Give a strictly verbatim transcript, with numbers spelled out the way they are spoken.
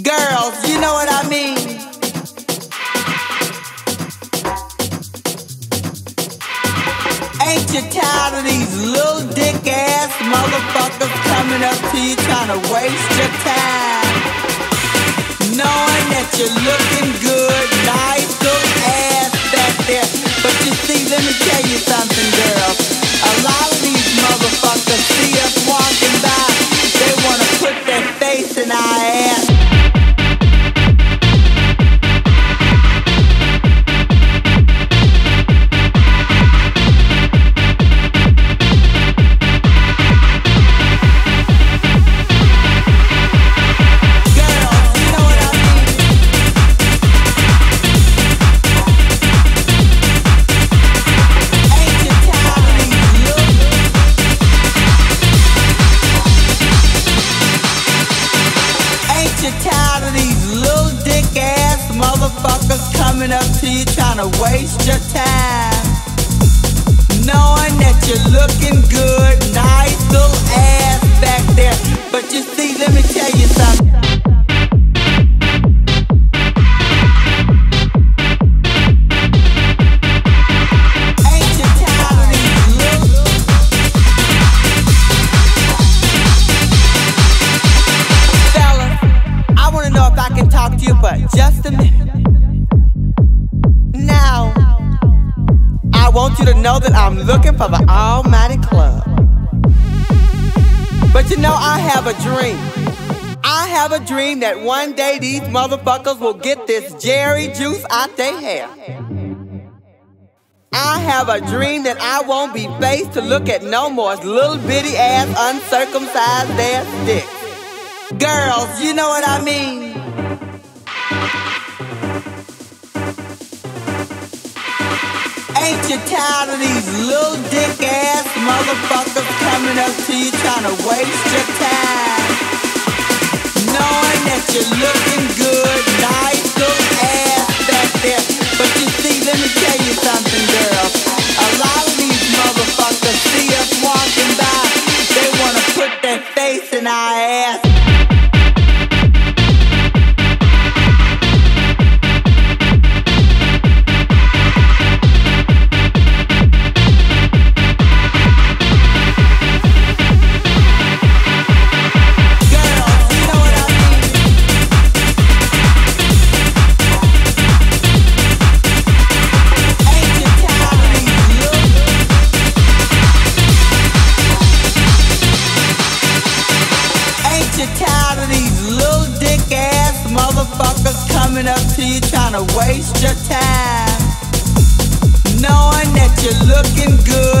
Girls, you know what I mean. Ain't you tired of these little dick ass motherfuckers coming up to you trying to waste your time, knowing that you're looking good, nice little ass back there? But you see, let me tell you something, girls. A lot of these motherfuckers see us walking by, they wanna put their face in our ass. Up to you trying to waste your time, knowing that you're looking good, nice little ass back there. But you see, let me tell you something. Fellas, I want to know if I can talk to you for just a minute. Now, I want you to know that I'm looking for the almighty club. But you know, I have a dream. I have a dream that one day these motherfuckers will get this Jerry juice out their hair. I have a dream that I won't be faced to look at no more little bitty ass uncircumcised ass dicks. Girls, you know what I mean. Ain't you tired of these little dick ass motherfuckers coming up to you trying to waste your time, knowing that you're looking good, nice little ass back there? But you see, let me tell you something, girl. A lot of these motherfuckers see us walking by, they wanna put their face in our ass. Coming up to you trying to waste your time, knowing that you're looking good.